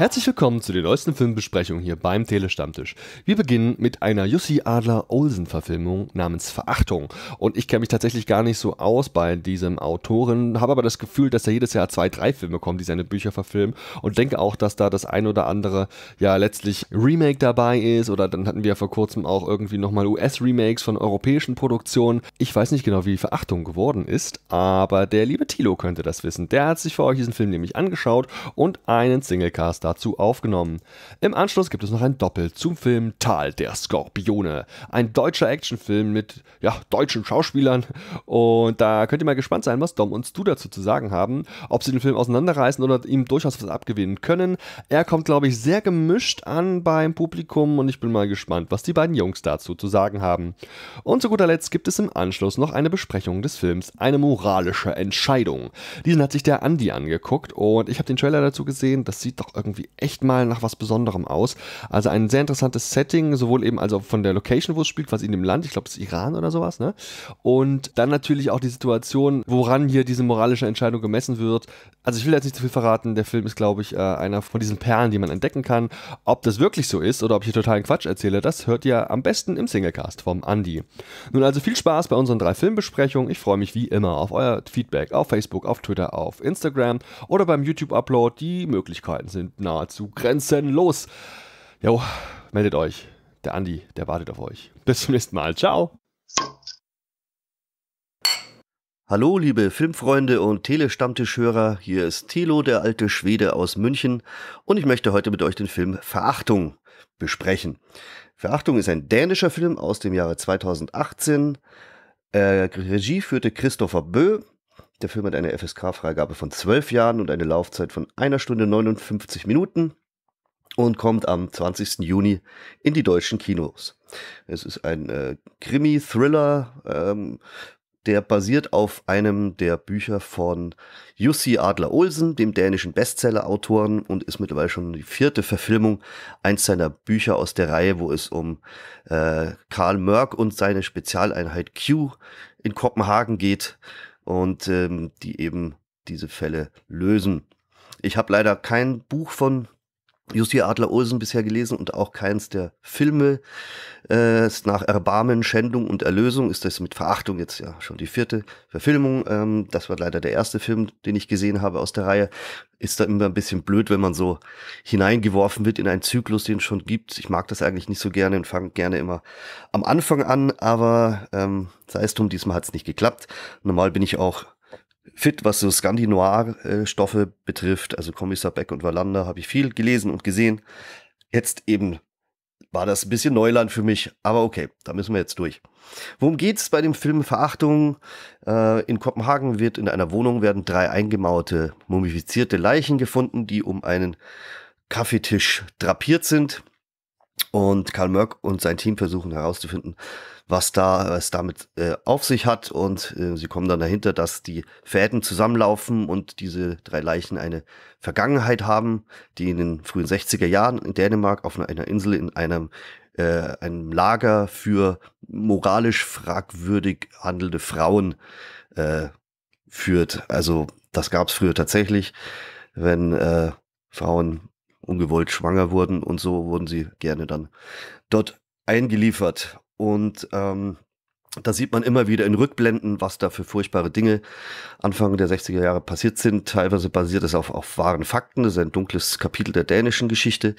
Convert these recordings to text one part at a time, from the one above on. Herzlich willkommen zu den neuesten Filmbesprechungen hier beim Telestammtisch. Wir beginnen mit einer Jussi Adler-Olsen-Verfilmung namens Verachtung. Und ich kenne mich tatsächlich gar nicht so aus bei diesem Autoren, habe aber das Gefühl, dass er jedes Jahr 2, 3 Filme kommt, die seine Bücher verfilmen. Und denke auch, dass da das ein oder andere ja letztlich Remake dabei ist. Oder dann hatten wir ja vor kurzem auch irgendwie nochmal US-Remakes von europäischen Produktionen. Ich weiß nicht genau, wie Verachtung geworden ist, aber der liebe Thilo könnte das wissen. Der hat sich für euch diesen Film nämlich angeschaut und einen Singlecast dazu aufgenommen. Im Anschluss gibt es noch ein Doppel zum Film Tal der Skorpione. Ein deutscher Actionfilm mit deutschen Schauspielern, und da könnt ihr mal gespannt sein, was Dom und Stu dazu zu sagen haben, ob sie den Film auseinanderreißen oder ihm durchaus was abgewinnen können. Er kommt, glaube ich, sehr gemischt an beim Publikum, und ich bin mal gespannt, was die beiden Jungs dazu zu sagen haben. Und zu guter Letzt gibt es im Anschluss noch eine Besprechung des Films Eine moralische Entscheidung. Diesen hat sich der Andi angeguckt und ich habe den Trailer dazu gesehen. Das sieht doch irgendwie echt mal nach was Besonderem aus. Also ein sehr interessantes Setting, sowohl eben also von der Location, wo es spielt, quasi in dem Land, ich glaube es ist Iran oder sowas, ne? Und dann natürlich auch die Situation, woran hier diese moralische Entscheidung gemessen wird. Also ich will jetzt nicht zu viel verraten, der Film ist, glaube ich, einer von diesen Perlen, die man entdecken kann. Ob das wirklich so ist oder ob ich hier totalen Quatsch erzähle, das hört ihr am besten im Singlecast vom Andi. Nun also viel Spaß bei unseren 3 Filmbesprechungen. Ich freue mich wie immer auf euer Feedback auf Facebook, auf Twitter, auf Instagram oder beim YouTube-Upload. Die Möglichkeiten sind nahezu grenzenlos. Jo, meldet euch. Der Andi, der wartet auf euch. Bis zum nächsten Mal. Ciao. Hallo, liebe Filmfreunde und Telestammtischhörer. Hier ist Thilo, der alte Schwede aus München. Und ich möchte heute mit euch den Film Verachtung besprechen. Verachtung ist ein dänischer Film aus dem Jahre 2018. Regie führte Christopher Bö. Der Film hat eine FSK-Freigabe von 12 Jahren und eine Laufzeit von 1 Stunde 59 Minuten und kommt am 20. Juni in die deutschen Kinos. Es ist ein Krimi-Thriller, der basiert auf einem der Bücher von Jussi Adler-Olsen, dem dänischen Bestseller-Autoren, und ist mittlerweile schon die 4. Verfilmung eines seiner Bücher aus der Reihe, wo es um Karl Mørk und seine Spezialeinheit Q in Kopenhagen geht. Und die eben diese Fälle lösen. Ich habe leider kein Buch von Jussi Adler-Olsen bisher gelesen und auch keins der Filme. Nach Erbarmen, Schändung und Erlösung ist das mit Verachtung jetzt ja schon die 4. Verfilmung. Das war leider der erste Film, den ich gesehen habe aus der Reihe. Ist da immer ein bisschen blöd, wenn man so hineingeworfen wird in einen Zyklus, den es schon gibt. Ich mag das eigentlich nicht so gerne und fange gerne immer am Anfang an, aber sei es drum, diesmal hat es nicht geklappt. Normal bin ich auch fit, was so Scandi-Noir-Stoffe betrifft, also Kommissar Beck und Wallander habe ich viel gelesen und gesehen. Jetzt eben war das ein bisschen Neuland für mich, aber okay, da müssen wir jetzt durch. Worum geht's bei dem Film Verachtung? In Kopenhagen wird in einer Wohnung 3 eingemauerte, mumifizierte Leichen gefunden, die um einen Kaffeetisch drapiert sind. Und Karl Mørk und sein Team versuchen herauszufinden, was damit auf sich hat. Und sie kommen dann dahinter, dass die Fäden zusammenlaufen und diese 3 Leichen eine Vergangenheit haben, die in den frühen 60er Jahren in Dänemark auf einer Insel in einem Lager für moralisch fragwürdig handelnde Frauen führt. Also das gab es früher tatsächlich, wenn Frauen ungewollt schwanger wurden, und so wurden sie gerne dann dort eingeliefert. Und da sieht man immer wieder in Rückblenden, was da für furchtbare Dinge Anfang der 60er Jahre passiert sind. Teilweise basiert es auf wahren Fakten. Das ist ein dunkles Kapitel der dänischen Geschichte,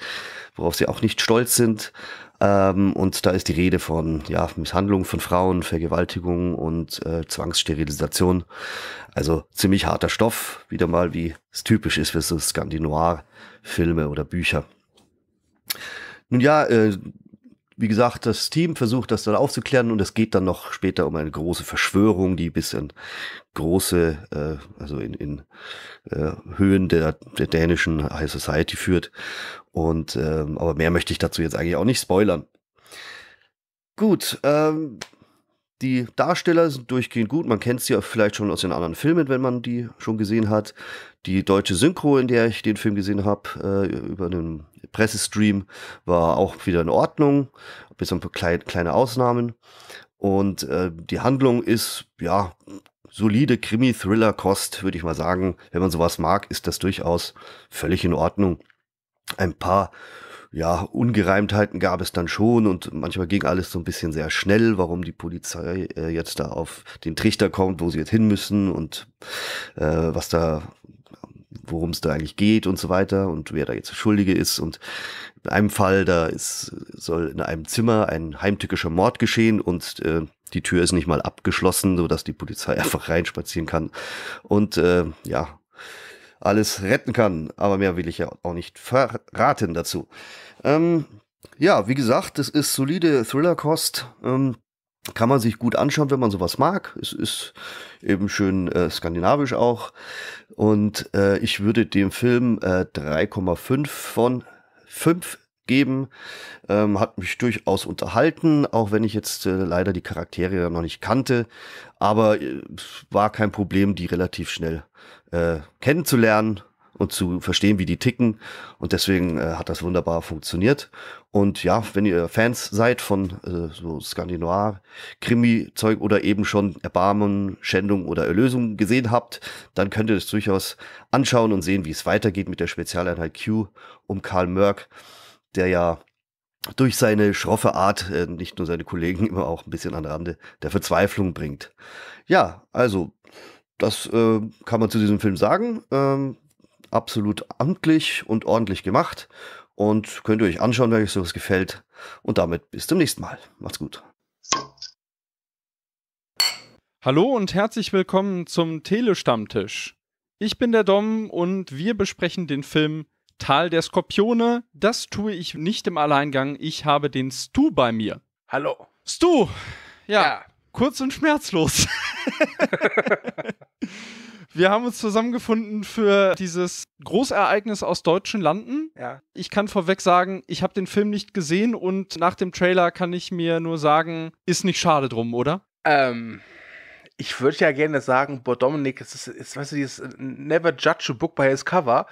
worauf sie auch nicht stolz sind. Und da ist die Rede von Misshandlung von Frauen, Vergewaltigung und Zwangssterilisation. Also ziemlich harter Stoff, wieder mal, wie es typisch ist für so Scandi-Noir-Filme oder Bücher. Nun ja, wie gesagt, das Team versucht das dann aufzuklären, und es geht dann noch später um eine große Verschwörung, die bis in große, also in Höhen der dänischen High Society führt. Und aber mehr möchte ich dazu jetzt eigentlich auch nicht spoilern. Gut, die Darsteller sind durchgehend gut. Man kennt sie ja vielleicht schon aus den anderen Filmen, wenn man die schon gesehen hat. Die deutsche Synchro, in der ich den Film gesehen habe, über einen Pressestream, war auch wieder in Ordnung, bis auf kleine Ausnahmen. Und die Handlung ist, ja, solide Krimi-Thriller-Kost, würde ich mal sagen. Wenn man sowas mag, ist das durchaus völlig in Ordnung. Ein paar Ungereimtheiten gab es dann schon und manchmal ging alles so ein bisschen sehr schnell, warum die Polizei jetzt da auf den Trichter kommt, wo sie jetzt hin müssen und worum es da eigentlich geht und so weiter und wer da jetzt der Schuldige ist. Und in einem Fall, soll in einem Zimmer ein heimtückischer Mord geschehen und die Tür ist nicht mal abgeschlossen, sodass die Polizei einfach reinspazieren kann und alles retten kann. Aber mehr will ich ja auch nicht verraten dazu. Wie gesagt, das ist solide Thriller-Kost. Kann man sich gut anschauen, wenn man sowas mag. Es ist eben schön skandinavisch auch. Und ich würde dem Film 3,5 von 5 geben. Hat mich durchaus unterhalten, auch wenn ich jetzt leider die Charaktere noch nicht kannte. Aber war kein Problem, die relativ schnell kennenzulernen und zu verstehen, wie die ticken. Und deswegen hat das wunderbar funktioniert. Und ja, wenn ihr Fans seid von so Skandinoir-Krimi-Zeug oder eben schon Erbarmen, Schändung oder Erlösung gesehen habt, dann könnt ihr das durchaus anschauen und sehen, wie es weitergeht mit der Spezialeinheit Q um Karl Mörck, der ja durch seine schroffe Art nicht nur seine Kollegen immer auch ein bisschen an den Rande der Verzweiflung bringt. Ja, also das kann man zu diesem Film sagen. Absolut amtlich und ordentlich gemacht. Und könnt ihr euch anschauen, wenn euch sowas gefällt. Und damit bis zum nächsten Mal. Macht's gut. Hallo und herzlich willkommen zum Telestammtisch. Ich bin der Dom und wir besprechen den Film Tal der Skorpione. Das tue ich nicht im Alleingang. Ich habe den Stu bei mir. Hallo. Stu! Ja. Kurz und schmerzlos. Wir haben uns zusammengefunden für dieses Großereignis aus deutschen Landen. Ja. Ich kann vorweg sagen, ich habe den Film nicht gesehen und nach dem Trailer kann ich mir nur sagen, ist nicht schade drum, oder? Ich würde ja gerne sagen, boah, Dominik, es ist weißt du, dieses Never judge a book by its cover.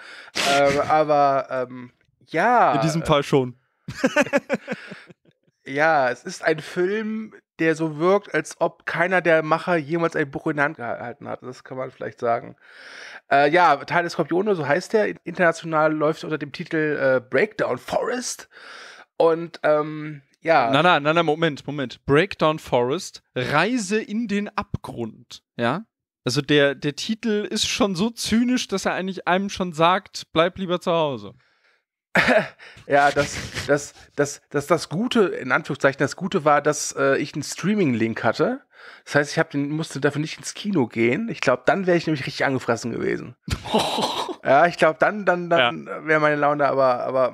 Ja. In diesem Fall schon. Ja, es ist ein Film, der so wirkt, als ob keiner der Macher jemals ein Buch in der Hand gehalten hat. Das kann man vielleicht sagen. Tal der Skorpione, so heißt der. International läuft unter dem Titel Breakdown Forest. Und Moment. Breakdown Forest, Reise in den Abgrund. Ja? Also der Titel ist schon so zynisch, dass er eigentlich einem schon sagt, bleib lieber zu Hause. Ja, das Gute, in Anführungszeichen, das Gute war, dass ich einen Streaming-Link hatte. Das heißt, musste dafür nicht ins Kino gehen. Ich glaube, dann wäre ich nämlich richtig angefressen gewesen. Ja, ich glaube, dann wäre meine Laune, aber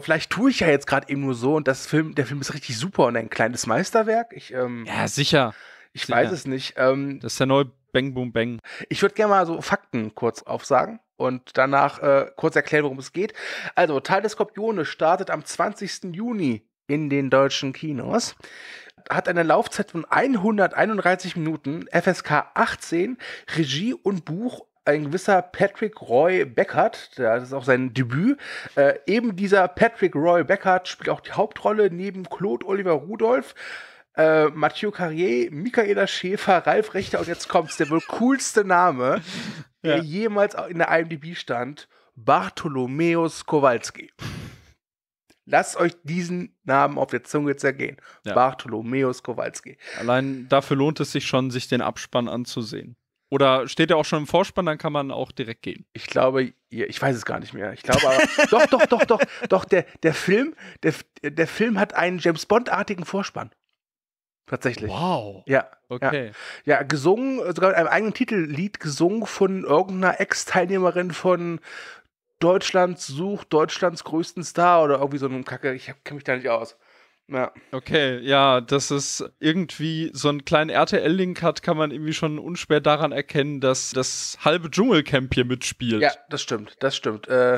vielleicht tue ich ja jetzt gerade eben nur so und der Film ist richtig super und ein kleines Meisterwerk. Sicher. Ich weiß es nicht. Das ist der neue Bang Boom Bang. Ich würde gerne mal so Fakten kurz aufsagen und danach kurz erklären, worum es geht. Also, Tal der Skorpione startet am 20. Juni in den deutschen Kinos, hat eine Laufzeit von 131 Minuten, FSK 18, Regie und Buch ein gewisser Patrick Roy Beckert, das ist auch sein Debüt. Eben dieser Patrick Roy Beckert spielt auch die Hauptrolle neben Claude Oliver Rudolph, Mathieu Carrier, Michaela Schäfer, Ralf Rechter und jetzt kommt's, der wohl coolste Name, der jemals in der IMDb stand, Bartholomäus Kowalski. Lasst euch diesen Namen auf der Zunge zergehen. Ja. Bartholomäus Kowalski. Allein dafür lohnt es sich schon, sich den Abspann anzusehen. Oder steht er auch schon im Vorspann, dann kann man auch direkt gehen. Ich glaube, ich weiß es gar nicht mehr. Ich glaube aber, doch, der Film hat einen James-Bond-artigen Vorspann. Tatsächlich. Wow. Ja. Okay. Ja, gesungen, sogar mit einem eigenen Titellied gesungen von irgendeiner Ex-Teilnehmerin von Deutschland sucht Deutschlands größten Star oder irgendwie so einen Kacke. Ich kenne mich da nicht aus. Ja. Okay, ja, dass es irgendwie so einen kleinen RTL-Link hat, kann man irgendwie schon unschwer daran erkennen, dass das halbe Dschungelcamp hier mitspielt. Ja, das stimmt.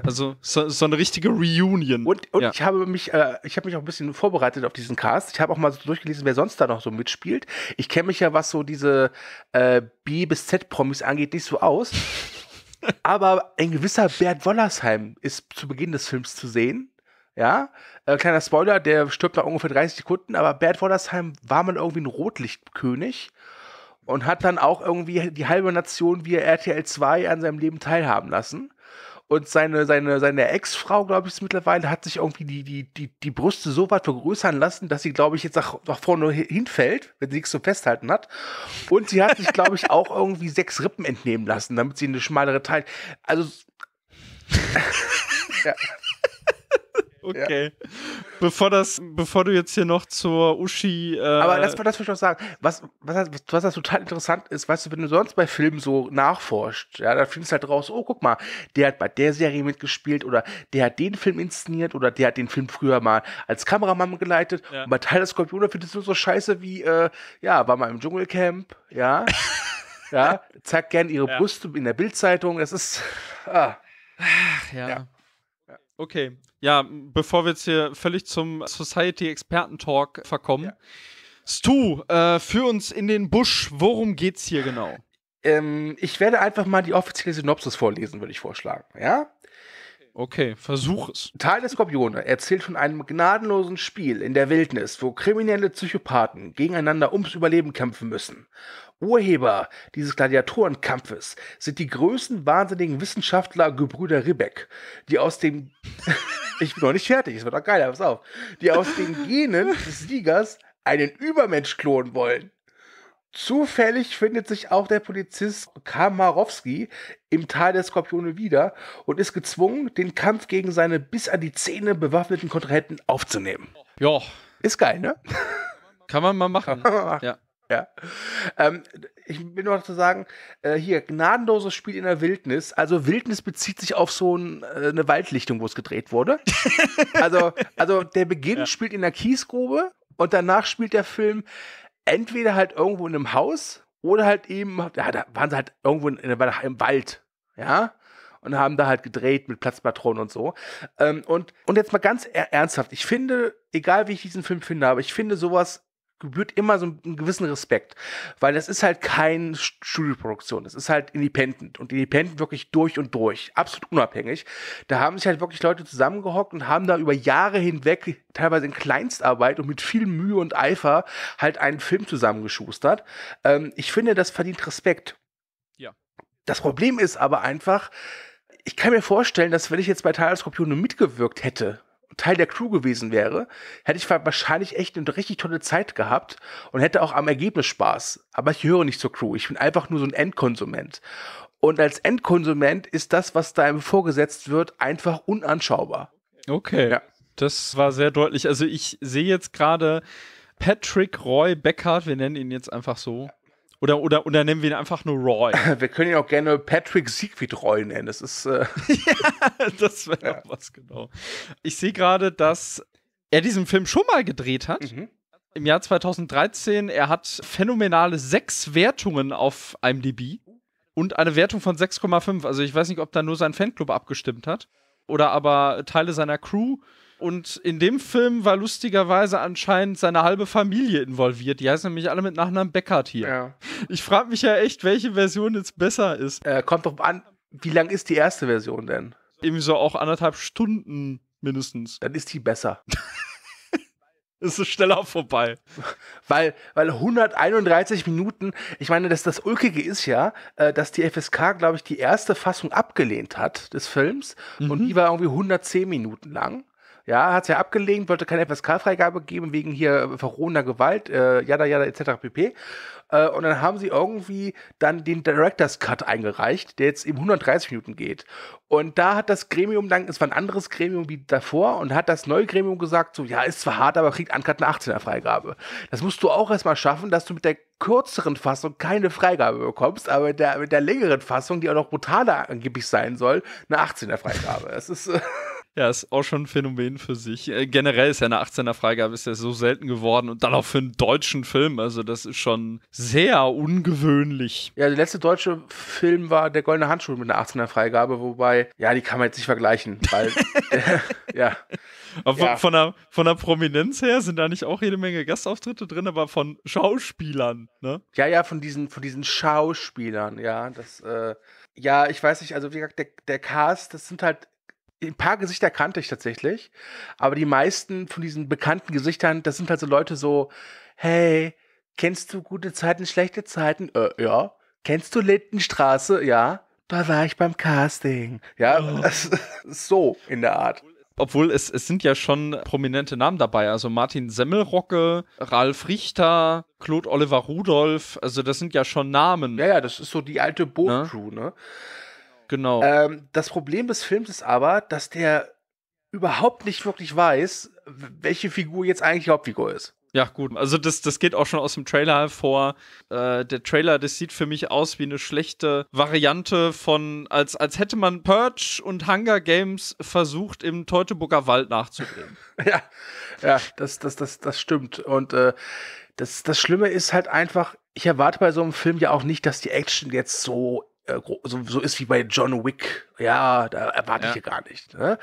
Also so eine richtige Reunion. Und ich habe mich auch ein bisschen vorbereitet auf diesen Cast. Ich habe auch mal so durchgelesen, wer sonst da noch so mitspielt. Ich kenne mich ja, was so diese B- bis Z-Promis angeht, nicht so aus. Aber ein gewisser Bert Wollersheim ist zu Beginn des Films zu sehen. Ja, kleiner Spoiler, der stirbt nach ungefähr 30 Sekunden, aber Bert Wollersheim war mal irgendwie ein Rotlichtkönig und hat dann auch irgendwie die halbe Nation via RTL 2 an seinem Leben teilhaben lassen. Und seine Ex-Frau, glaube ich, ist mittlerweile, hat sich irgendwie die Brüste so weit vergrößern lassen, dass sie, glaube ich, jetzt nach vorne hinfällt, wenn sie nichts zum Festhalten hat. Und sie hat sich, glaube ich, auch irgendwie 6 Rippen entnehmen lassen, damit sie eine schmalere Teil. Also. Ja. Okay. Ja. Bevor du jetzt hier noch zur Uschi. Aber das will ich noch sagen. Was das total interessant ist, weißt du, wenn du sonst bei Filmen so nachforscht, ja, da findest du halt raus, oh, guck mal, der hat bei der Serie mitgespielt oder der hat den Film inszeniert oder der hat den Film früher mal als Kameramann geleitet. Ja. Und bei Teil des Computer findest du so Scheiße wie, ja, war mal im Dschungelcamp, ja, ja, zeigt gerne ihre Brüste in der Bildzeitung. Das ist. Ach, ja. Okay, ja, bevor wir jetzt hier völlig zum Society-Experten-Talk verkommen. Ja. Stu, führ uns in den Busch, worum geht's hier genau? Ich werde einfach mal die offizielle Synopsis vorlesen, würde ich vorschlagen, ja? Okay, versuch es. Teil der Skorpione erzählt von einem gnadenlosen Spiel in der Wildnis, wo kriminelle Psychopathen gegeneinander ums Überleben kämpfen müssen. Urheber dieses Gladiatorenkampfes sind die größten wahnsinnigen Wissenschaftler Gebrüder Ribbeck, die aus dem ich bin noch nicht fertig, es wird doch geiler, pass auf, die aus den Genen des Siegers einen Übermensch klonen wollen. Zufällig findet sich auch der Polizist Kamarowski im Tal der Skorpione wieder und ist gezwungen, den Kampf gegen seine bis an die Zähne bewaffneten Kontrahenten aufzunehmen. Ja. Ist geil, ne? Kann man mal machen. Ja. Ja. Ich will nur noch zu sagen, hier, gnadenloses Spiel in der Wildnis. Also Wildnis bezieht sich auf so eine Waldlichtung, wo es gedreht wurde. also der Beginn spielt in der Kiesgrube und danach spielt der Film entweder halt irgendwo in einem Haus oder halt eben, ja, da waren sie halt irgendwo im Wald, ja, und haben da halt gedreht mit Platzpatronen und so. Und jetzt mal ganz ernsthaft, ich finde, egal wie ich diesen Film finde, aber ich finde sowas gebührt immer so einen gewissen Respekt, weil das ist halt keine Studioproduktion, das ist halt independent und independent wirklich durch und durch, absolut unabhängig. Da haben sich halt wirklich Leute zusammengehockt und haben da über Jahre hinweg, teilweise in Kleinstarbeit und mit viel Mühe und Eifer, halt einen Film zusammengeschustert. Ich finde, das verdient Respekt. Ja. Das Problem ist aber einfach, ich kann mir vorstellen, dass wenn ich jetzt bei Teil der Skorpione mitgewirkt hätte, Teil der Crew gewesen wäre, hätte ich wahrscheinlich echt eine richtig tolle Zeit gehabt und hätte auch am Ergebnis Spaß. Aber ich gehöre nicht zur Crew. Ich bin einfach nur so ein Endkonsument. Und als Endkonsument ist das, was da einem vorgesetzt wird, einfach unanschaubar. Okay, ja. Das war sehr deutlich. Also ich sehe jetzt gerade Patrick Roy Beckhardt, wir nennen ihn jetzt einfach so. Oder nennen wir ihn einfach nur Roy. Wir können ihn auch gerne Patrick Siegfried Roy nennen. Das ist ja, das wäre ja was, genau. Ich sehe gerade, dass er diesen Film schon mal gedreht hat. Mhm. Im Jahr 2013. Er hat phänomenale 6 Wertungen auf IMDb und eine Wertung von 6,5. Also ich weiß nicht, ob da nur sein Fanclub abgestimmt hat oder aber Teile seiner Crew. Und in dem Film war lustigerweise anscheinend seine halbe Familie involviert. Die heißen nämlich alle mit Nachnamen Beckhardt hier. Ja. Ich frage mich ja echt, welche Version jetzt besser ist. Kommt drauf an, wie lang ist die erste Version denn? Irgendwie so auch anderthalb Stunden mindestens. Dann ist die besser. Es ist schneller vorbei. Weil 131 Minuten, ich meine, das Ulkige ist ja, dass die FSK, glaube ich, die erste Fassung abgelehnt hat des Films. Mhm. Und die war irgendwie 110 Minuten lang. Ja, hat es ja abgelehnt, wollte keine FSK-Freigabe geben, wegen hier verrohener Gewalt, jada, jada, etc. pp. Und dann haben sie irgendwie dann den Director's Cut eingereicht, der jetzt eben 130 Minuten geht. Und da hat das Gremium dann, es war ein anderes Gremium wie davor, und hat das neue Gremium gesagt, so, ja, ist zwar hart, aber kriegt Uncut eine 18er-Freigabe. Das musst du auch erstmal schaffen, dass du mit der kürzeren Fassung keine Freigabe bekommst, aber mit der längeren Fassung, die auch noch brutaler angeblich sein soll, eine 18er-Freigabe. Das ist... Ja, ist auch schon ein Phänomen für sich. Generell ist ja eine 18er-Freigabe ist ja so selten geworden und dann auch für einen deutschen Film. Also das ist schon sehr ungewöhnlich. Ja, der letzte deutsche Film war der Goldene Handschuh mit einer 18er-Freigabe, wobei, ja, die kann man jetzt nicht vergleichen, weil, ja. Aber ja. Von der Prominenz her sind da nicht auch jede Menge Gastauftritte drin, aber von Schauspielern, ne? Ja, von diesen Schauspielern, ja. Das, ja, ich weiß nicht, also wie gesagt, der Cast, das sind halt, ein paar Gesichter kannte ich tatsächlich, aber die meisten von diesen bekannten Gesichtern, das sind halt so Leute so, hey, kennst du gute Zeiten, schlechte Zeiten? Ja. Kennst du Lindenstraße? Ja. da war ich beim Casting. Ja, so in der Art. Obwohl, es sind ja schon prominente Namen dabei. Also Martin Semmelrogge, Ralf Richter, Claude Oliver Rudolph. Also das sind ja schon Namen. Ja, das ist so die alte Boot-Crew, ne? Genau. Das Problem des Films ist aber, dass der überhaupt nicht wirklich weiß, welche Figur jetzt eigentlich Hauptfigur ist. Ja, gut. Also das geht auch schon aus dem Trailer hervor. Der Trailer, das sieht für mich aus wie eine schlechte Variante von, als hätte man Purge und Hunger Games versucht, im Teutoburger Wald nachzudrehen. Ja, das stimmt. Und das Schlimme ist halt einfach, ich erwarte bei so einem Film ja auch nicht, dass die Action jetzt so ist wie bei John Wick. Ja, da erwarte ich ja gar nicht. Ne?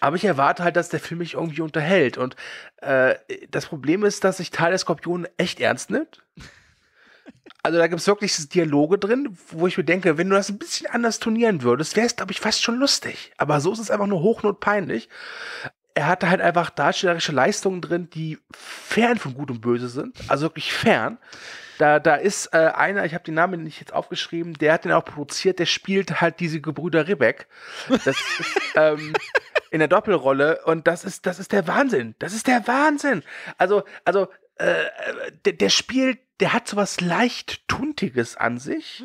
Aber ich erwarte halt, dass der Film mich irgendwie unterhält. Und das Problem ist, dass sich Teil der Skorpion echt ernst nimmt. Also da gibt es wirklich Dialoge drin, wo ich mir denke, wenn du das ein bisschen anders turnieren würdest, wäre es, glaube ich, fast schon lustig. Aber so ist es einfach nur hochnotpeinlich. Er hatte halt einfach darstellerische Leistungen drin, die fern von Gut und Böse sind. Also wirklich fern. Da ist einer, ich habe den Namen nicht jetzt aufgeschrieben, der hat den auch produziert, der spielt halt diese Gebrüder Ribbeck. Das ist in der Doppelrolle und das ist der Wahnsinn. Das ist der Wahnsinn. Also der spielt, der hat sowas leicht Tuntiges an sich.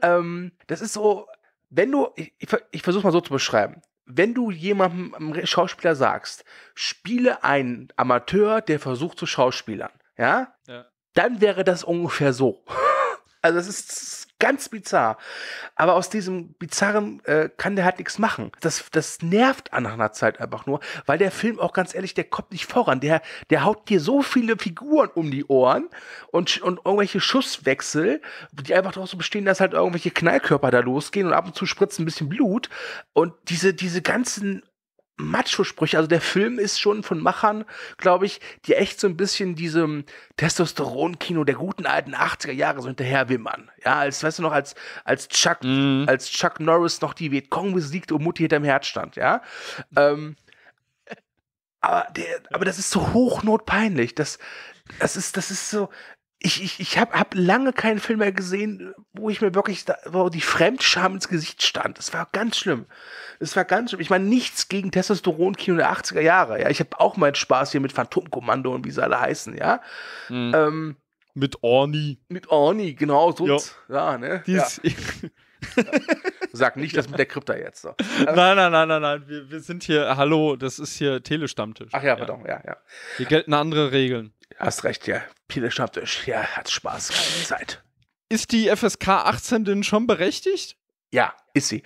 Das ist so, wenn du, ich versuche mal so zu beschreiben. Wenn du jemandem, einem Schauspieler sagst, spiele einen Amateur, der versucht zu schauspielern, ja. Dann wäre das ungefähr so. Also es ist ganz bizarr. Aber aus diesem Bizarren kann der halt nichts machen. Das nervt nach einer Zeit einfach nur, weil der Film auch ganz ehrlich, der kommt nicht voran. Der haut dir so viele Figuren um die Ohren und irgendwelche Schusswechsel, die einfach daraus bestehen, dass halt irgendwelche Knallkörper da losgehen und ab und zu spritzt ein bisschen Blut. Und diese ganzen Macho-Sprüche, also der Film ist schon von Machern, glaube ich, die echt so ein bisschen diesem Testosteron-Kino der guten alten 80er Jahre so hinterher wimmern. Ja, als Chuck Norris noch die Vietcong besiegt und Mutti hinterm Herz stand, ja. Aber das ist so hochnotpeinlich. Das ist so. Ich hab lange keinen Film mehr gesehen, wo ich mir wirklich wo die Fremdscham ins Gesicht stand. Das war ganz schlimm. Ich meine, nichts gegen Testosteron-Kino der 80er Jahre. Ja? Ich habe auch meinen Spaß hier mit Phantomkommando und wie sie alle heißen, ja. Mhm. Mit Orni. Mit Orni, genau. So. Ja, ne? Ja. Sag nicht das mit der Krypta jetzt. So. Nein. Wir sind hier, hallo, das ist hier Telestammtisch. Ach ja, pardon, ja. Hier gelten andere Regeln. Hast recht, ja. Telestammtisch, ja, hat Spaß, keine Zeit. Ist die FSK 18 denn schon berechtigt? Ja, ist sie.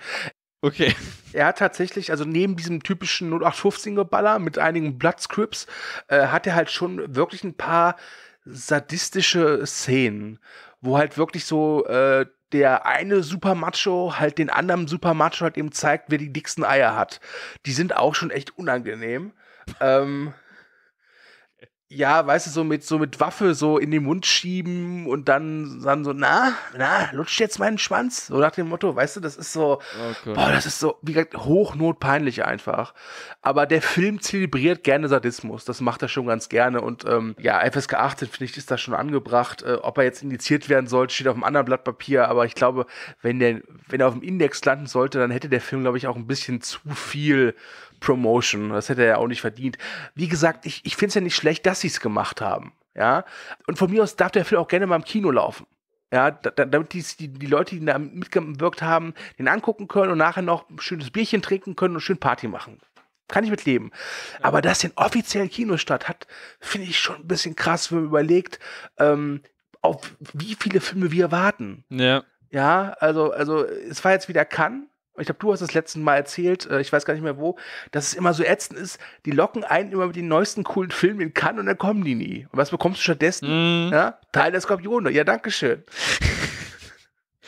Okay. Er hat tatsächlich, also neben diesem typischen 0815-Geballer mit einigen Bloodscripts, hat er halt schon wirklich ein paar sadistische Szenen, wo halt wirklich so der eine Supermacho halt den anderen Supermacho halt eben zeigt, wer die dicksten Eier hat. Die sind auch schon echt unangenehm. Ja, weißt du, so mit Waffe so in den Mund schieben und dann sagen so, na, lutscht jetzt meinen Schwanz? So nach dem Motto, weißt du, das ist so, okay. Boah, das ist so, wie gesagt, hochnotpeinlich einfach. Aber der Film zelebriert gerne Sadismus, das macht er schon ganz gerne und ja, FSK 18, finde ich, ist da schon angebracht. Ob er jetzt indiziert werden sollte, steht auf einem anderen Blatt Papier, aber ich glaube, wenn er auf dem Index landen sollte, dann hätte der Film, glaube ich, auch ein bisschen zu viel Promotion, das hätte er ja auch nicht verdient. Wie gesagt, ich finde es ja nicht schlecht, dass sie es gemacht haben, ja. Und von mir aus darf der Film auch gerne mal im Kino laufen, ja, damit die Leute, die da mitgewirkt haben, den angucken können und nachher noch ein schönes Bierchen trinken können und schön Party machen. Kann ich mitleben. Ja. Aber dass den offiziellen Kinos statt hat, finde ich schon ein bisschen krass, wenn man überlegt, auf wie viele Filme wir warten. Ja. Ja, also es war jetzt wieder Cannes. Ich glaube, du hast das letzte Mal erzählt, ich weiß gar nicht mehr wo, dass es immer so ätzend ist, die locken einen immer mit den neuesten coolen Filmen in Cannes und dann kommen die nie. Und was bekommst du stattdessen? Ja? Teil der Skorpione. Ja, dankeschön.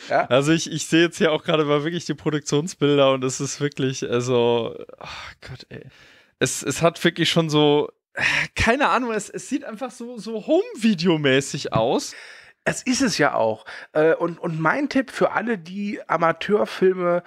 Ja? Also ich sehe jetzt hier auch gerade mal wirklich die Produktionsbilder und es ist wirklich, also, ach Gott, ey. Es hat wirklich schon so, keine Ahnung, es sieht einfach so Home-Video-mäßig aus. Es ist es ja auch. Und mein Tipp für alle, die Amateurfilme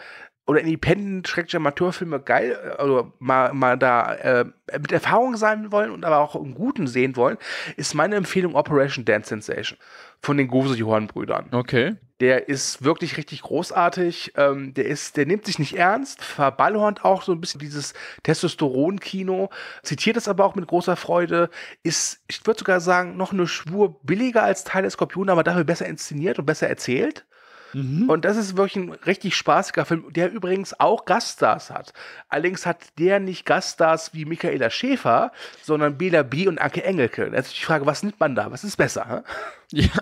oder Independent-Amateurfilme geil, also mal da mit Erfahrung sein wollen und aber auch einen guten sehen wollen, ist meine Empfehlung Operation Dance Sensation von den Gose-Johann-Brüdern. Okay. Der ist wirklich richtig großartig. Der nimmt sich nicht ernst, verballhornt auch so ein bisschen dieses Testosteron-Kino, zitiert es aber auch mit großer Freude, ist, ich würde sogar sagen, noch eine Spur billiger als Teil der Skorpione, aber dafür besser inszeniert und besser erzählt. Mhm. Und das ist wirklich ein richtig spaßiger Film, der übrigens auch Gaststars hat. Allerdings hat der nicht Gaststars wie Michaela Schäfer, sondern Bela B. und Anke Engelke. Also ich frage, was nimmt man da? Was ist besser? Hä? Ja,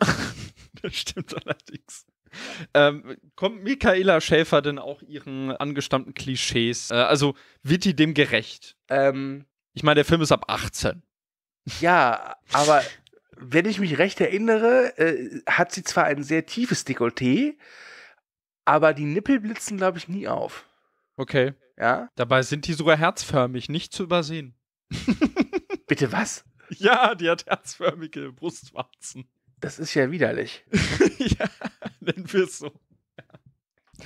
das stimmt allerdings. Kommt Michaela Schäfer denn auch ihren angestammten Klischees? Also wird die dem gerecht? Ich meine, der Film ist ab 18. Ja, aber... Wenn ich mich recht erinnere, hat sie zwar ein sehr tiefes Dekolleté, aber die Nippel blitzen, glaube ich, nie auf. Okay. Ja? Dabei sind die sogar herzförmig, nicht zu übersehen. Bitte was? Ja, die hat herzförmige Brustwarzen. Das ist ja widerlich. Ja, nennen wir es so.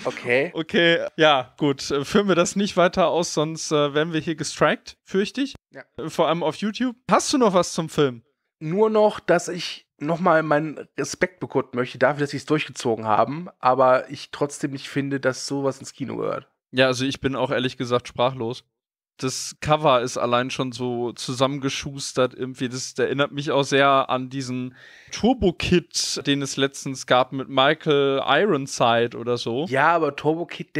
Okay. Okay, ja, gut. Führen wir das nicht weiter aus, sonst werden wir hier gestrikt, fürchte ich. Ja. Vor allem auf YouTube. Hast du noch was zum Film? Nur noch, dass ich nochmal meinen Respekt bekunden möchte dafür, dass sie es durchgezogen haben, aber ich trotzdem nicht finde, dass sowas ins Kino gehört. Ja, also ich bin auch ehrlich gesagt sprachlos. Das Cover ist allein schon so zusammengeschustert irgendwie. Das erinnert mich auch sehr an diesen Turbo-Kid, den es letztens gab mit Michael Ironside oder so. Ja, aber Turbo-Kid,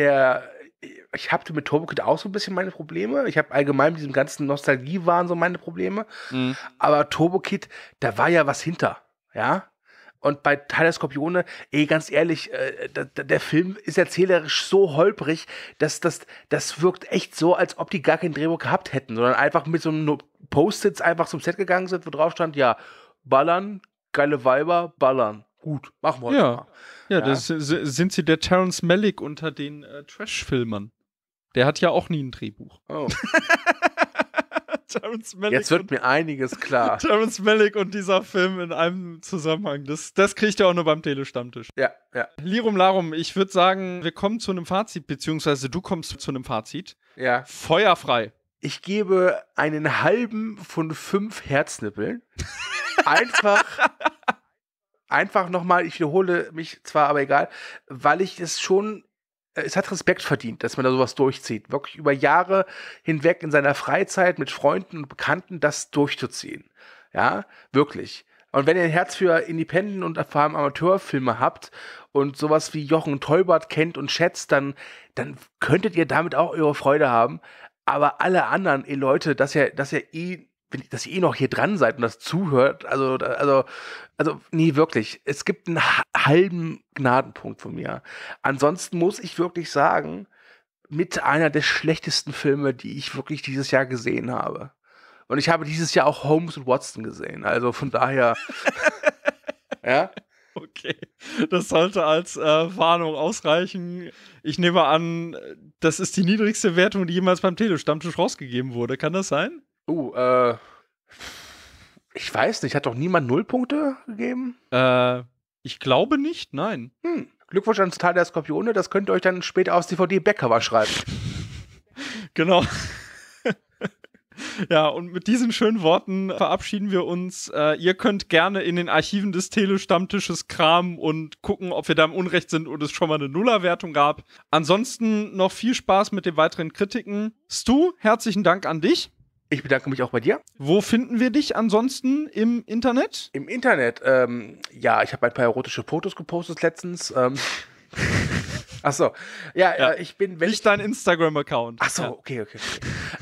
ich hatte mit Turbo Kid auch so ein bisschen meine Probleme. Ich habe allgemein mit diesem ganzen Nostalgie-Wahn so meine Probleme. Mhm. Aber Turbo Kid, da war ja was hinter. Ja? Und bei Teil der Skorpione, ganz ehrlich, der Film ist erzählerisch so holprig, dass das wirkt echt so, als ob die gar kein Drehbuch gehabt hätten, sondern einfach mit so einem Post-its einfach zum Set gegangen sind, wo drauf stand, ja, ballern, geile Weiber, ballern. Gut, machen wir heute mal. Ja, das sind sie der Terrence Malick unter den Trash-Filmern. Der hat ja auch nie ein Drehbuch. Oh. Terrence Malick. Jetzt wird mir einiges klar. Terrence Malick und dieser Film in einem Zusammenhang. Das kriegt ihr auch nur beim Telestammtisch. Ja, ja. Lirum Larum, ich würde sagen, wir kommen zu einem Fazit, beziehungsweise du kommst zu einem Fazit. Ja. Feuerfrei. Ich gebe einen halben von 5 Herznippeln. Einfach nochmal, ich wiederhole mich zwar, aber egal, weil ich es schon, es hat Respekt verdient, dass man da sowas durchzieht. Wirklich über Jahre hinweg in seiner Freizeit mit Freunden und Bekannten das durchzuziehen. Ja, wirklich. Und wenn ihr ein Herz für Independent und vor allem Amateurfilme habt und sowas wie Jochen Tolbert kennt und schätzt, dann könntet ihr damit auch eure Freude haben. Aber alle anderen, Leute, dass ihr eh noch hier dran seid und das zuhört, also nee, wirklich, es gibt einen halben Gnadenpunkt von mir. Ansonsten muss ich wirklich sagen, mit einer der schlechtesten Filme, die ich wirklich dieses Jahr gesehen habe. Und ich habe dieses Jahr auch Holmes und Watson gesehen, also von daher, ja. Okay, das sollte als Warnung ausreichen. Ich nehme an, das ist die niedrigste Wertung, die jemals beim Telestammtisch rausgegeben wurde. Kann das sein? Ich weiß nicht, hat doch niemand 0 Punkte gegeben? Ich glaube nicht, nein. Glückwunsch ans Teil der Skorpione, das könnt ihr euch dann später aufs DVD-Backcover schreiben. Genau. Ja, und mit diesen schönen Worten verabschieden wir uns. Ihr könnt gerne in den Archiven des Telestammtisches kramen und gucken, ob wir da im Unrecht sind und es schon mal eine Nullerwertung gab. Ansonsten noch viel Spaß mit den weiteren Kritiken. Stu, herzlichen Dank an dich. Ich bedanke mich auch bei dir. Wo finden wir dich ansonsten im Internet? Im Internet? Ja, ich habe ein paar erotische Fotos gepostet letztens. Achso. Ja, ich bin... Nicht dein Instagram-Account. Achso, ja. Okay.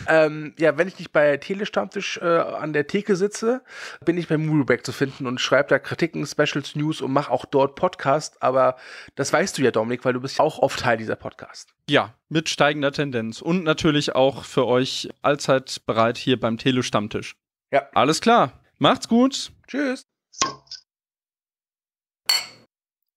Ja, wenn ich nicht bei Telestammtisch an der Theke sitze, bin ich bei Moodleback zu finden und schreibe da Kritiken, Specials, News und mache auch dort Podcast. Aber das weißt du ja, Dominik, weil du bist ja auch oft Teil dieser Podcast. Ja, mit steigender Tendenz. Und natürlich auch für euch allzeit bereit hier beim Telestammtisch. Ja. Alles klar. Macht's gut. Tschüss.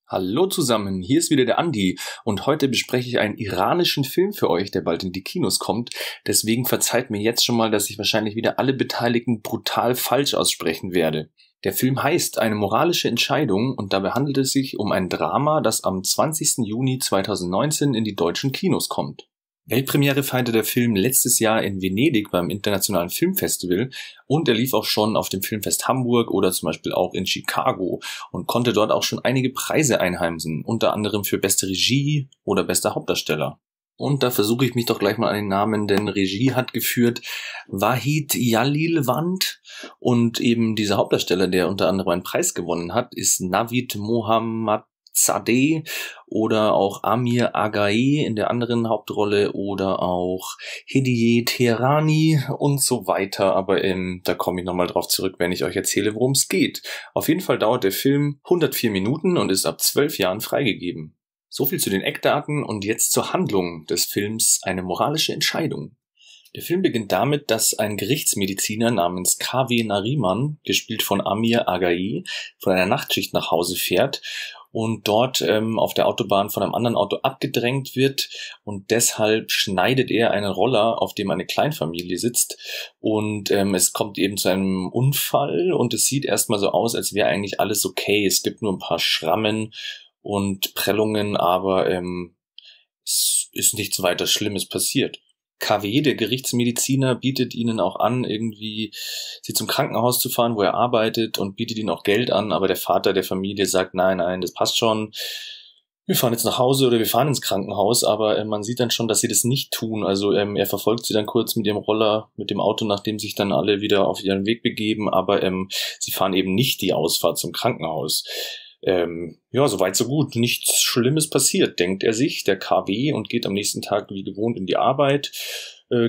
Hallo zusammen, hier ist wieder der Andi und heute bespreche ich einen iranischen Film für euch, der bald in die Kinos kommt. Deswegen verzeiht mir jetzt schon mal, dass ich wahrscheinlich wieder alle Beteiligten brutal falsch aussprechen werde. Der Film heißt Eine moralische Entscheidung und dabei handelt es sich um ein Drama, das am 20. Juni 2019 in die deutschen Kinos kommt. Weltpremiere feierte der Film letztes Jahr in Venedig beim Internationalen Filmfestival und er lief auch schon auf dem Filmfest Hamburg oder zum Beispiel auch in Chicago und konnte dort auch schon einige Preise einheimsen, unter anderem für beste Regie oder bester Hauptdarsteller. Und da versuche ich mich doch gleich mal an den Namen, denn Regie hat geführt Wahid Jalilwand und eben dieser Hauptdarsteller, der unter anderem einen Preis gewonnen hat, ist Navid Mohammadzadeh oder auch Amir Agai in der anderen Hauptrolle oder auch Hediye Teherani und so weiter. Aber da komme ich nochmal drauf zurück, wenn ich euch erzähle, worum es geht. Auf jeden Fall dauert der Film 104 Minuten und ist ab 12 Jahren freigegeben. So viel zu den Eckdaten und jetzt zur Handlung des Films Eine moralische Entscheidung. Der Film beginnt damit, dass ein Gerichtsmediziner namens K.W. Nariman, gespielt von Amir Agai, von einer Nachtschicht nach Hause fährt und dort auf der Autobahn von einem anderen Auto abgedrängt wird und deshalb schneidet er einen Roller, auf dem eine Kleinfamilie sitzt und es kommt eben zu einem Unfall und es sieht erstmal so aus, als wäre eigentlich alles okay, es gibt nur ein paar Schrammen und Prellungen, aber es ist nichts weiter Schlimmes passiert. KW, der Gerichtsmediziner, bietet ihnen auch an, irgendwie sie zum Krankenhaus zu fahren, wo er arbeitet und bietet ihnen auch Geld an, aber der Vater der Familie sagt, nein, das passt schon, wir fahren jetzt nach Hause oder wir fahren ins Krankenhaus, aber man sieht dann schon, dass sie das nicht tun, also er verfolgt sie dann kurz mit ihrem Roller, mit dem Auto, nachdem sich dann alle wieder auf ihren Weg begeben, aber sie fahren eben nicht die Ausfahrt zum Krankenhaus. Ja, soweit so gut. Nichts Schlimmes passiert, denkt er sich, der KW, und geht am nächsten Tag wie gewohnt in die Arbeit,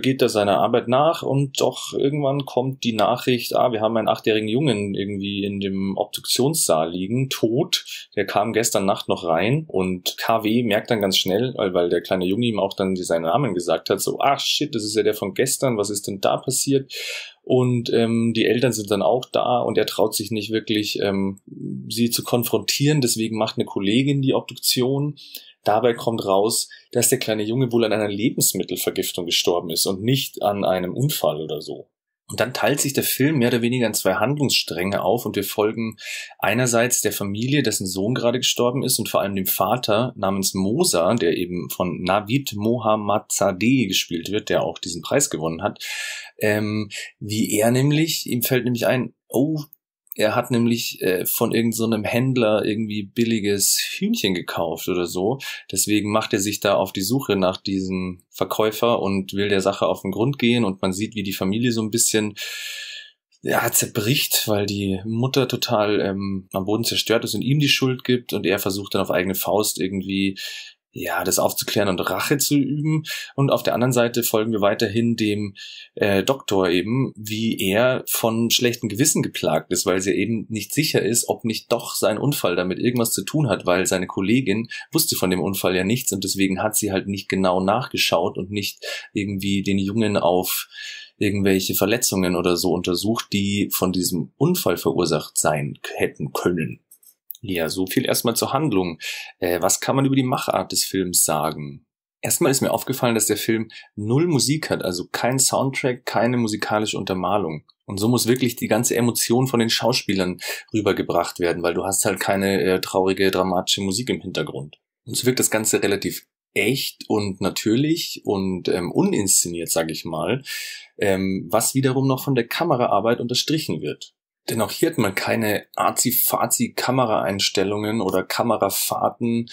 geht da seiner Arbeit nach und doch irgendwann kommt die Nachricht, wir haben einen 8-jährigen Jungen irgendwie in dem Obduktionssaal liegen, tot. Der kam gestern Nacht noch rein und KW merkt dann ganz schnell, weil der kleine Junge ihm auch dann seinen Namen gesagt hat, so, shit, das ist ja der von gestern, was ist denn da passiert? Und die Eltern sind dann auch da und er traut sich nicht wirklich, sie zu konfrontieren. Deswegen macht eine Kollegin die Obduktion. Dabei kommt raus, dass der kleine Junge wohl an einer Lebensmittelvergiftung gestorben ist und nicht an einem Unfall oder so. Und dann teilt sich der Film mehr oder weniger in zwei Handlungsstränge auf und wir folgen einerseits der Familie, dessen Sohn gerade gestorben ist und vor allem dem Vater namens Mosa, der eben von Navid Mohammadzadeh gespielt wird, der auch diesen Preis gewonnen hat, wie er nämlich, ihm fällt nämlich ein, er hat nämlich von irgendeinem Händler irgendwie billiges Hühnchen gekauft oder so. Deswegen macht er sich da auf die Suche nach diesem Verkäufer und will der Sache auf den Grund gehen. Und man sieht, wie die Familie so ein bisschen zerbricht, weil die Mutter total am Boden zerstört ist und ihm die Schuld gibt. Und er versucht dann auf eigene Faust irgendwie das aufzuklären und Rache zu üben. Und auf der anderen Seite folgen wir weiterhin dem Doktor eben, wie er von schlechtem Gewissen geplagt ist, weil sie eben nicht sicher ist, ob nicht doch sein Unfall damit irgendwas zu tun hat, weil seine Kollegin wusste von dem Unfall ja nichts und deswegen hat sie halt nicht genau nachgeschaut und nicht irgendwie den Jungen auf irgendwelche Verletzungen oder so untersucht, die von diesem Unfall verursacht sein hätten können. Ja, so viel erstmal zur Handlung. Was kann man über die Machart des Films sagen? Erstmal ist mir aufgefallen, dass der Film 0 Musik hat, also kein Soundtrack, keine musikalische Untermalung. Und so muss wirklich die ganze Emotion von den Schauspielern rübergebracht werden, weil du hast halt keine traurige, dramatische Musik im Hintergrund. Und so wirkt das Ganze relativ echt und natürlich und uninszeniert, sage ich mal, was wiederum noch von der Kameraarbeit unterstrichen wird. Denn auch hier hat man keine Arzi-Fazi-Kameraeinstellungen oder Kamerafahrten.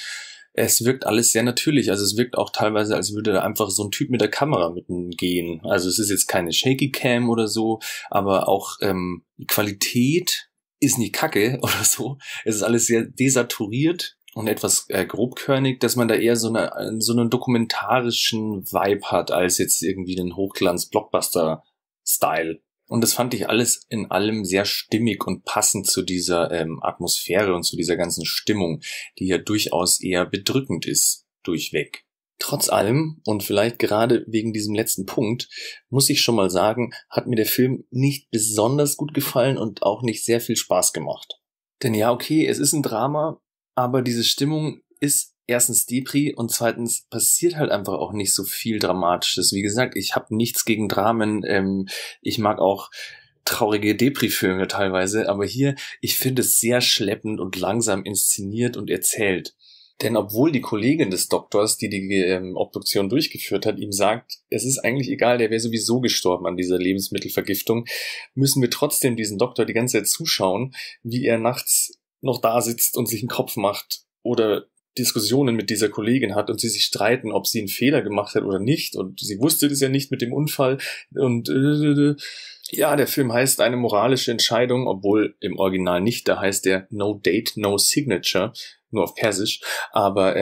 Es wirkt alles sehr natürlich. Also es wirkt auch teilweise, als würde da einfach so ein Typ mit der Kamera mitten gehen. Also es ist jetzt keine Shaky Cam oder so, aber auch die Qualität ist nicht kacke oder so. Es ist alles sehr desaturiert und etwas grobkörnig, dass man da eher so einen dokumentarischen Vibe hat, als jetzt irgendwie den Hochglanz-Blockbuster-Style. Und das fand ich alles in allem sehr stimmig und passend zu dieser Atmosphäre und zu dieser ganzen Stimmung, die ja durchaus eher bedrückend ist, durchweg. Trotz allem, und vielleicht gerade wegen diesem letzten Punkt, muss ich schon mal sagen, hat mir der Film nicht besonders gut gefallen und auch nicht sehr viel Spaß gemacht. Denn ja, okay, es ist ein Drama, aber diese Stimmung ist erstens Depri und zweitens passiert halt einfach auch nicht so viel Dramatisches. Wie gesagt, ich habe nichts gegen Dramen. Ich mag auch traurige Depri-Filme teilweise, aber hier, ich finde es sehr schleppend und langsam inszeniert und erzählt. Denn obwohl die Kollegin des Doktors, die Obduktion durchgeführt hat, ihm sagt, es ist eigentlich egal, der wäre sowieso gestorben an dieser Lebensmittelvergiftung, müssen wir trotzdem diesen Doktor die ganze Zeit zuschauen, wie er nachts noch da sitzt und sich einen Kopf macht oder Diskussionen mit dieser Kollegin hat und sie sich streiten, ob sie einen Fehler gemacht hat oder nicht. Und sie wusste das ja nicht mit dem Unfall. Und ja, der Film heißt Eine moralische Entscheidung, obwohl im Original nicht. Da heißt der No Date, No Signature, nur auf Persisch. Aber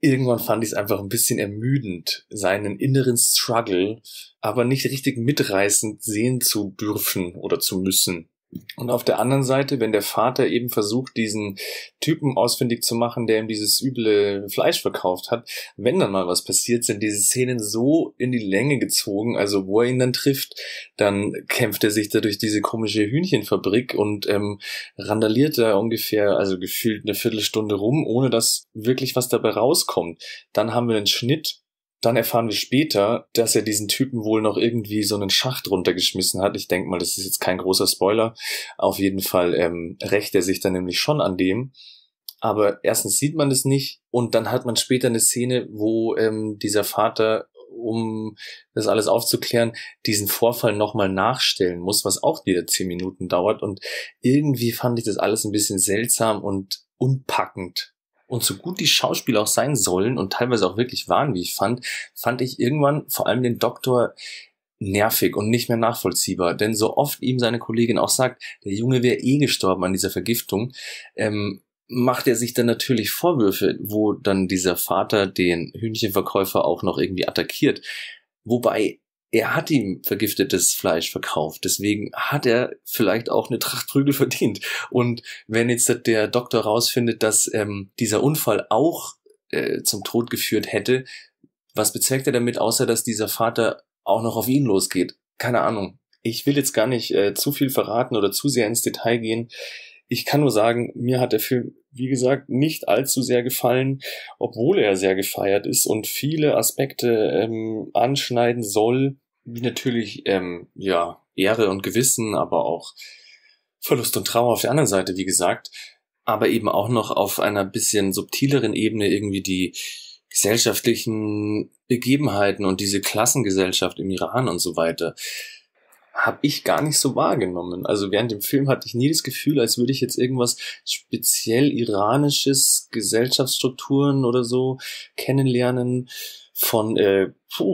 irgendwann fand ich es einfach ein bisschen ermüdend, seinen inneren Struggle aber nicht richtig mitreißend sehen zu dürfen oder zu müssen. Und auf der anderen Seite, wenn der Vater eben versucht, diesen Typen ausfindig zu machen, der ihm dieses üble Fleisch verkauft hat, wenn dann mal was passiert, sind diese Szenen so in die Länge gezogen, also wo er ihn dann trifft, dann kämpft er sich da durch diese komische Hühnchenfabrik und randaliert da ungefähr, also gefühlt eine Viertelstunde rum, ohne dass wirklich was dabei rauskommt. Dann haben wir einen Schnitt. Dann erfahren wir später, dass er diesen Typen wohl noch irgendwie so einen Schacht runtergeschmissen hat. Ich denke mal, das ist jetzt kein großer Spoiler. Auf jeden Fall rächt er sich dann nämlich schon an dem. Aber erstens sieht man das nicht. Und dann hat man später eine Szene, wo dieser Vater, um das alles aufzuklären, diesen Vorfall nochmal nachstellen muss, was auch wieder 10 Minuten dauert. Und irgendwie fand ich das alles ein bisschen seltsam und unpackend. Und so gut die Schauspieler auch sein sollen und teilweise auch wirklich waren, wie ich fand ich irgendwann vor allem den Doktor nervig und nicht mehr nachvollziehbar. Denn so oft ihm seine Kollegin auch sagt, der Junge wäre eh gestorben an dieser Vergiftung, macht er sich dann natürlich Vorwürfe, wo dann dieser Vater den Hühnchenverkäufer auch noch irgendwie attackiert. Wobei, er hat ihm vergiftetes Fleisch verkauft, deswegen hat er vielleicht auch eine Tracht Prügel verdient. Und wenn jetzt der Doktor rausfindet, dass dieser Unfall auch zum Tod geführt hätte, was bezweckt er damit, außer dass dieser Vater auch noch auf ihn losgeht? Keine Ahnung. Ich will jetzt gar nicht zu viel verraten oder zu sehr ins Detail gehen. Ich kann nur sagen, mir hat der Film, wie gesagt, nicht allzu sehr gefallen, obwohl er sehr gefeiert ist und viele Aspekte anschneiden soll, wie natürlich ja, Ehre und Gewissen, aber auch Verlust und Trauer auf der anderen Seite, wie gesagt, aber eben auch noch auf einer bisschen subtileren Ebene irgendwie die gesellschaftlichen Begebenheiten und diese Klassengesellschaft im Iran und so weiter. Habe ich gar nicht so wahrgenommen. Also während dem Film hatte ich nie das Gefühl, als würde ich jetzt irgendwas speziell Iranisches, Gesellschaftsstrukturen oder so kennenlernen, von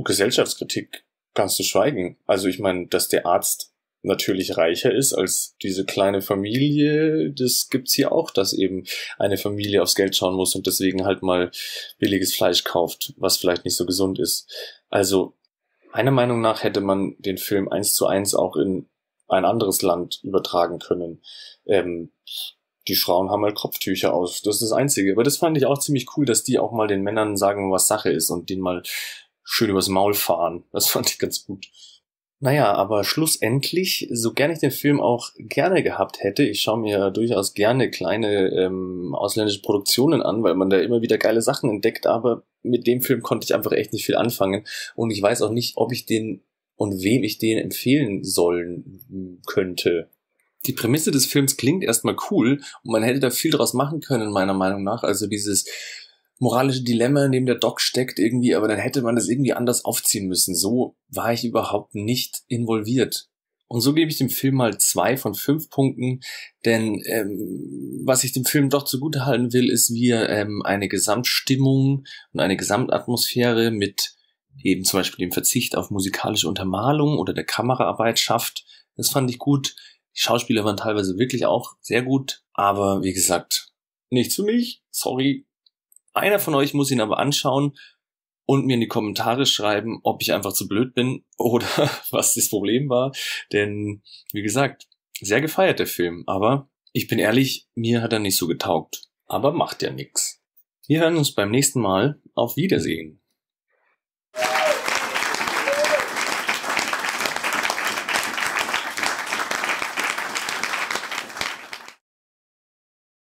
Gesellschaftskritik ganz zu schweigen. Also ich meine, dass der Arzt natürlich reicher ist als diese kleine Familie, das gibt's hier auch, dass eben eine Familie aufs Geld schauen muss und deswegen halt mal billiges Fleisch kauft, was vielleicht nicht so gesund ist. Also meiner Meinung nach hätte man den Film 1:1 auch in ein anderes Land übertragen können. Die Frauen haben halt Kopftücher aus, das ist das Einzige. Aber das fand ich auch ziemlich cool, dass die auch mal den Männern sagen, was Sache ist und denen mal schön übers Maul fahren. Das fand ich ganz gut. Naja, aber schlussendlich, so gern ich den Film auch gerne gehabt hätte, ich schaue mir durchaus gerne kleine ausländische Produktionen an, weil man da immer wieder geile Sachen entdeckt, aber mit dem Film konnte ich einfach echt nicht viel anfangen und ich weiß auch nicht, ob ich den und wem ich den empfehlen sollen könnte. Die Prämisse des Films klingt erstmal cool und man hätte da viel draus machen können, meiner Meinung nach, also dieses moralische Dilemma, in dem der Doc steckt irgendwie, aber dann hätte man das irgendwie anders aufziehen müssen. So war ich überhaupt nicht involviert. Und so gebe ich dem Film mal 2 von 5 Punkten, denn was ich dem Film doch zugutehalten will, ist, wie er eine Gesamtstimmung und eine Gesamtatmosphäre mit eben zum Beispiel dem Verzicht auf musikalische Untermalung oder der Kameraarbeit schafft. Das fand ich gut. Die Schauspieler waren teilweise wirklich auch sehr gut, aber wie gesagt, nichts für mich, sorry. Einer von euch muss ihn aber anschauen und mir in die Kommentare schreiben, ob ich einfach zu blöd bin oder was das Problem war. Denn, wie gesagt, sehr gefeiert der Film. Aber ich bin ehrlich, mir hat er nicht so getaugt. Aber macht ja nichts. Wir hören uns beim nächsten Mal. Auf Wiedersehen.